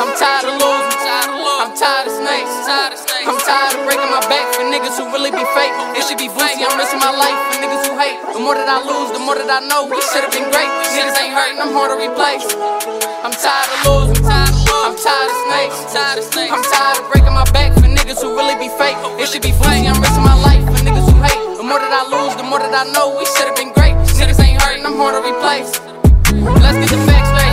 I'm tired of losing, I'm tired of snakes, I'm tired of breaking my back for niggas who really be fake. It should be boozy, I'm risking my life for niggas who hate. The more that I lose, the more that I know we should've been great. Niggas ain't hurting, I'm hard to replace. I'm tired of losing, I'm tired of snakes, I'm tired of breaking my back for niggas who really be fake. It should be boozy, I'm risking my life for niggas who hate. The more that I lose, the more that I know we should've been great. Niggas ain't hurting, I'm hard to replace. Let's get the facts straight.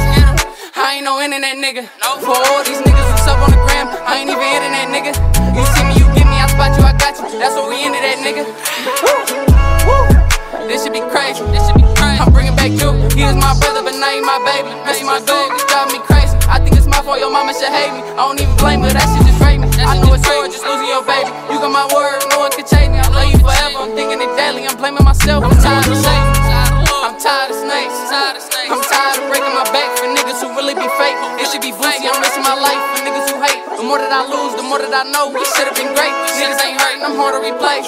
I ain't no internet nigga. For all these niggas who's up on the gram, I ain't even internet nigga. You see me, you get me, I spot you, I got you. That's what we into that nigga. This should be crazy. I'm bringing back you. He is my brother, but now he my baby. That's my dog, it's driving me crazy. I think it's my fault, your mama should hate me. I don't even blame her, that shit just raped me. I know it's hard, just losing your baby. You got my word, no one can change me. I love you forever, I'm thinking it daily, I'm blaming myself. I'm tired of shame, I'm tired of snakes, I'm tired of breaking my back for niggas who really be fake. It should be boozy, I'm risking my life for niggas who hate. The more that I lose, the more that I know we should've been great. Niggas ain't hurting, I'm hard to replace.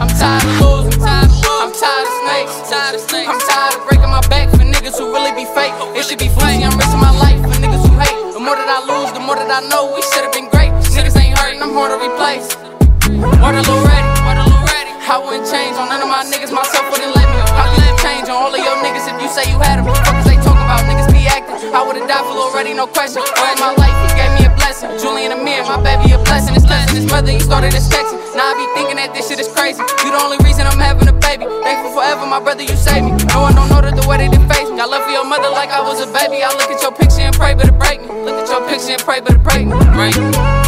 I'm tired of losing, I'm tired of snakes, I'm tired of breaking my back for niggas who really be fake. It should be boozy, I'm risking my life for niggas who hate. The more that I lose, the more that I know we should've been great. Niggas ain't hurting, I'm hard to replace. Word to Loretta, I wouldn't change on none of my niggas, myself wouldn't let me. All of your niggas, if you say you had them, fuckers they talk about, niggas be acting. I would've died for already, no question. All in my life, he gave me a blessing. Julian and Amir, my baby a blessing. It's blessing his mother, he started his texting. Now I be thinking that this shit is crazy. You the only reason I'm having a baby. Thankful forever, my brother, you saved me. No one don't know that the way they did face me. I love for your mother like I was a baby. I look at your picture and pray, but it break me. Look at your picture and pray, but it break me.